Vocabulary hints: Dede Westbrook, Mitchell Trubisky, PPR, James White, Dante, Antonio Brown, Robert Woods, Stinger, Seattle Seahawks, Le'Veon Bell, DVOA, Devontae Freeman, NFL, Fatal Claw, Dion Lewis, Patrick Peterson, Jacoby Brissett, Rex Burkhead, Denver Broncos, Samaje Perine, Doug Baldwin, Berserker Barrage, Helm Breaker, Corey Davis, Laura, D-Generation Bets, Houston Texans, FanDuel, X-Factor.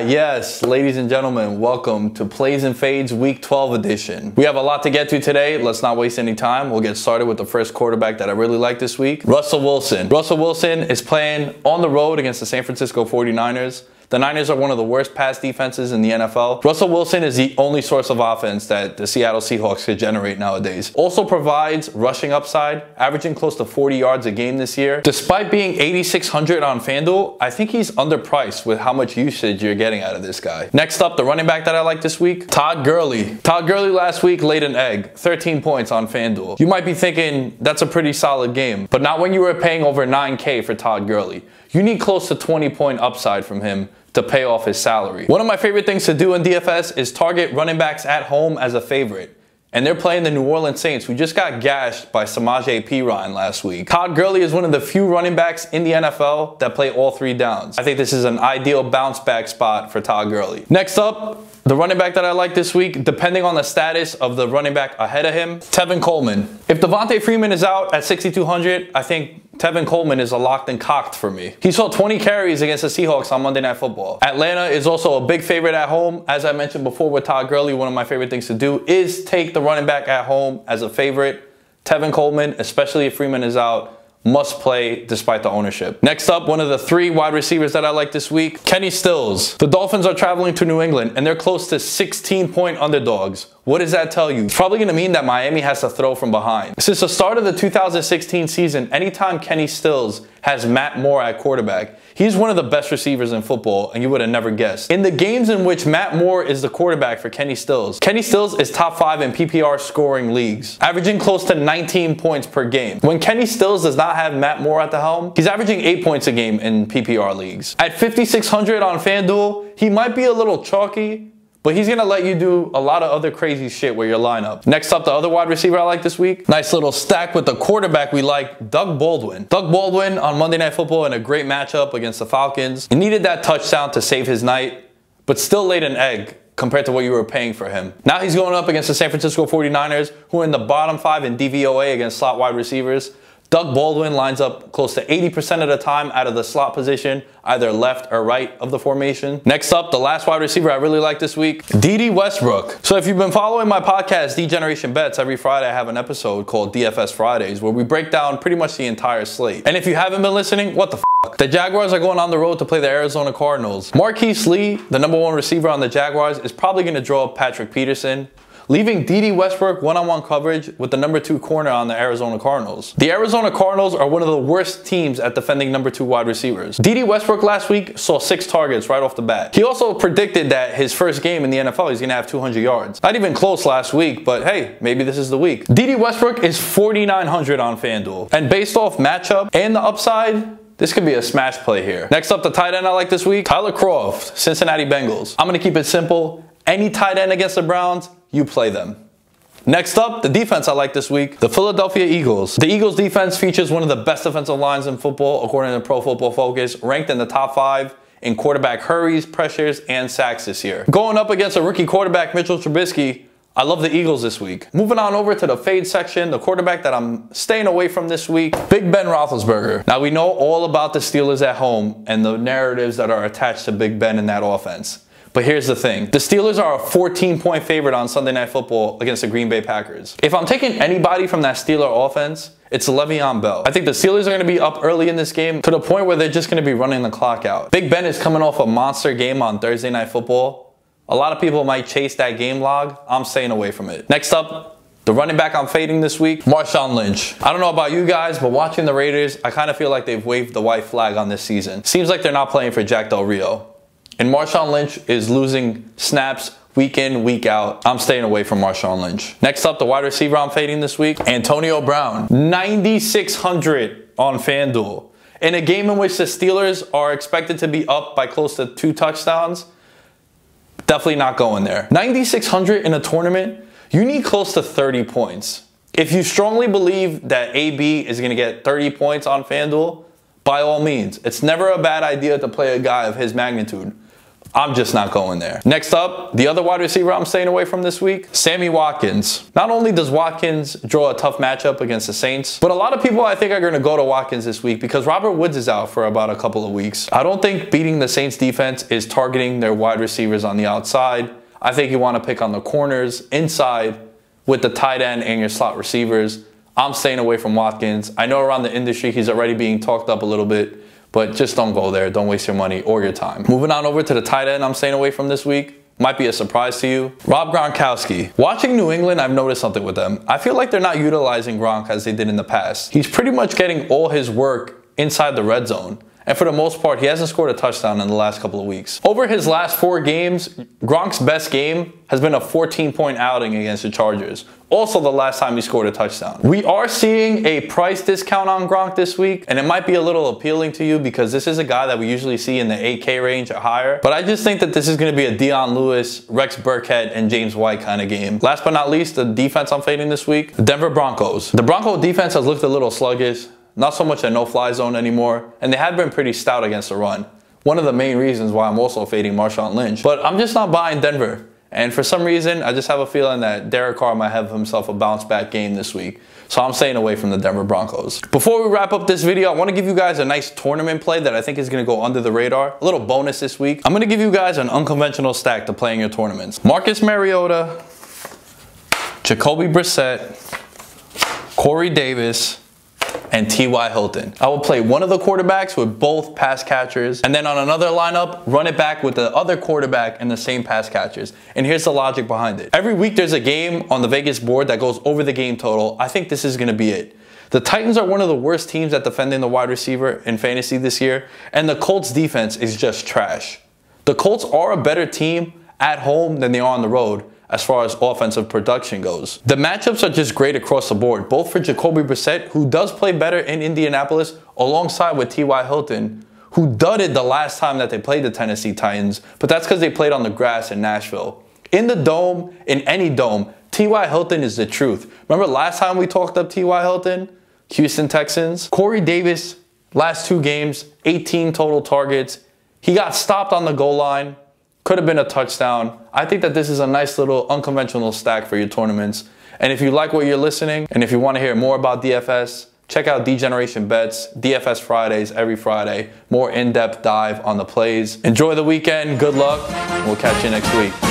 Yes, ladies and gentlemen, welcome to Plays and Fades Week 12 edition. We have a lot to get to today. Let's not waste any time. We'll get started with the first quarterback that I really like this week, Russell Wilson. Russell Wilson is playing on the road against the San Francisco 49ers. The Niners are one of the worst pass defenses in the NFL. Russell Wilson is the only source of offense that the Seattle Seahawks could generate nowadays. Also provides rushing upside, averaging close to 40 yards a game this year. Despite being 8,600 on FanDuel, I think he's underpriced with how much usage you're getting out of this guy. Next up, the running back that I like this week, Todd Gurley. Todd Gurley last week laid an egg, 13 points on FanDuel. You might be thinking that's a pretty solid game, but not when you were paying over 9K for Todd Gurley. You need close to 20-point upside from him to pay off his salary. One of my favorite things to do in DFS is target running backs at home as a favorite. And they're playing the New Orleans Saints, who just got gashed by Samaje Perine last week. Todd Gurley is one of the few running backs in the NFL that play all three downs. I think this is an ideal bounce back spot for Todd Gurley. Next up, the running back that I like this week, depending on the status of the running back ahead of him, Tevin Coleman. If Devontae Freeman is out at 6,200, I think Tevin Coleman is a locked and cocked for me. He saw 20 carries against the Seahawks on Monday Night Football. Atlanta is also a big favorite at home. As I mentioned before with Todd Gurley, one of my favorite things to do is take the running back at home as a favorite. Tevin Coleman, especially if Freeman is out, must play despite the ownership. Next up, one of the three wide receivers that I like this week, Kenny Stills. The Dolphins are traveling to New England and they're close to 16-point underdogs. What does that tell you? It's probably going to mean that Miami has to throw from behind. Since the start of the 2016 season, anytime Kenny Stills has Matt Moore at quarterback, he's one of the best receivers in football, and you would have never guessed. In the games in which Matt Moore is the quarterback for Kenny Stills is top 5 in PPR scoring leagues, averaging close to 19 points per game. When Kenny Stills does not have Matt Moore at the helm, he's averaging 8 points a game in PPR leagues. At 5,600 on FanDuel, he might be a little chalky, but he's going to let you do a lot of other crazy shit with your lineup. Next up, the other wide receiver I like this week. Nice little stack with the quarterback we like, Doug Baldwin. Doug Baldwin on Monday Night Football in a great matchup against the Falcons. He needed that touchdown to save his night, but still laid an egg compared to what you were paying for him. Now he's going up against the San Francisco 49ers, who are in the bottom 5 in DVOA against slot wide receivers. Doug Baldwin lines up close to 80% of the time out of the slot position, either left or right of the formation. Next up, the last wide receiver I really like this week, Dede Westbrook. So if you've been following my podcast, D-Generation Bets, every Friday I have an episode called DFS Fridays where we break down pretty much the entire slate. And if you haven't been listening, what the fuck? The Jaguars are going on the road to play the Arizona Cardinals. Marquise Lee, the #1 receiver on the Jaguars, is probably going to draw up Patrick Peterson, leaving Dede Westbrook one-on-one coverage with the #2 corner on the Arizona Cardinals. The Arizona Cardinals are one of the worst teams at defending #2 wide receivers. Dede Westbrook last week saw 6 targets right off the bat. He also predicted that his first game in the NFL he's going to have 200 yards. Not even close last week, but hey, maybe this is the week. Dede Westbrook is 4,900 on FanDuel. And based off matchup and the upside, this could be a smash play here. Next up, the tight end I like this week, Tyler Croft, Cincinnati Bengals. I'm going to keep it simple. Any tight end against the Browns, you play them. Next up, the defense I like this week, the Philadelphia Eagles. The Eagles defense features one of the best defensive lines in football, according to Pro Football Focus, ranked in the top 5 in quarterback hurries, pressures, and sacks this year. Going up against a rookie quarterback, Mitchell Trubisky, I love the Eagles this week. Moving on over to the fade section, the quarterback that I'm staying away from this week, Big Ben Roethlisberger. Now, we know all about the Steelers at home and the narratives that are attached to Big Ben in that offense. But here's the thing. The Steelers are a 14-point favorite on Sunday Night Football against the Green Bay Packers. If I'm taking anybody from that Steeler offense, it's Le'Veon Bell. I think the Steelers are going to be up early in this game to the point where they're just going to be running the clock out. Big Ben is coming off a monster game on Thursday Night Football. A lot of people might chase that game log. I'm staying away from it. Next up, the running back I'm fading this week, Marshawn Lynch. I don't know about you guys, but watching the Raiders, I kind of feel like they've waved the white flag on this season. Seems like they're not playing for Jack Del Rio. And Marshawn Lynch is losing snaps week in, week out. I'm staying away from Marshawn Lynch. Next up, the wide receiver I'm fading this week, Antonio Brown. 9,600 on FanDuel. In a game in which the Steelers are expected to be up by close to 2 touchdowns, definitely not going there. 9,600 in a tournament, you need close to 30 points. If you strongly believe that AB is going to get 30 points on FanDuel, by all means, it's never a bad idea to play a guy of his magnitude. I'm just not going there. Next up, the other wide receiver I'm staying away from this week, Sammy Watkins. Not only does Watkins draw a tough matchup against the Saints, but a lot of people I think are going to go to Watkins this week because Robert Woods is out for about a couple of weeks. I don't think beating the Saints defense is targeting their wide receivers on the outside. I think you want to pick on the corners, inside, with the tight end and your slot receivers. I'm staying away from Watkins. I know around the industry he's already being talked up a little bit, but just don't go there. Don't waste your money or your time. Moving on over to the tight end I'm staying away from this week. Might be a surprise to you. Rob Gronkowski. Watching New England, I've noticed something with them. I feel like they're not utilizing Gronk as they did in the past. He's pretty much getting all his work inside the red zone. And for the most part, he hasn't scored a touchdown in the last couple of weeks. Over his last 4 games, Gronk's best game has been a 14-point outing against the Chargers. Also the last time he scored a touchdown. We are seeing a price discount on Gronk this week, and it might be a little appealing to you because this is a guy that we usually see in the 8K range or higher. But I just think that this is going to be a Dion Lewis, Rex Burkhead, and James White kind of game. Last but not least, the defense I'm fading this week, the Denver Broncos. The Bronco defense has looked a little sluggish. Not so much a no-fly zone anymore, and they had been pretty stout against the run. One of the main reasons why I'm also fading Marshawn Lynch. But I'm just not buying Denver. And for some reason, I just have a feeling that Derek Carr might have himself a bounce-back game this week. So I'm staying away from the Denver Broncos. Before we wrap up this video, I want to give you guys a nice tournament play that I think is going to go under the radar. A little bonus this week. I'm going to give you guys an unconventional stack to play in your tournaments. Marcus Mariota, Jacoby Brissett, Corey Davis, and T.Y. Hilton. I will play one of the quarterbacks with both pass catchers, and then on another lineup, run it back with the other quarterback and the same pass catchers. And here's the logic behind it. Every week there's a game on the Vegas board that goes over the game total. I think this is gonna be it. The Titans are one of the worst teams at defending the wide receiver in fantasy this year, and the Colts defense is just trash. The Colts are a better team at home than they are on the road, as far as offensive production goes. The matchups are just great across the board, both for Jacoby Brissett, who does play better in Indianapolis, alongside with T.Y. Hilton, who dudded the last time that they played the Tennessee Titans, but that's because they played on the grass in Nashville. In the dome, in any dome, T.Y. Hilton is the truth. Remember last time we talked up T.Y. Hilton? Houston Texans. Corey Davis, last 2 games, 18 total targets. He got stopped on the goal line. Could have been a touchdown. I think that this is a nice little unconventional stack for your tournaments. And if you like what you're listening, and if you want to hear more about DFS, check out D-Generation Bets, DFS Fridays every Friday. More in-depth dive on the plays. Enjoy the weekend. Good luck. We'll catch you next week.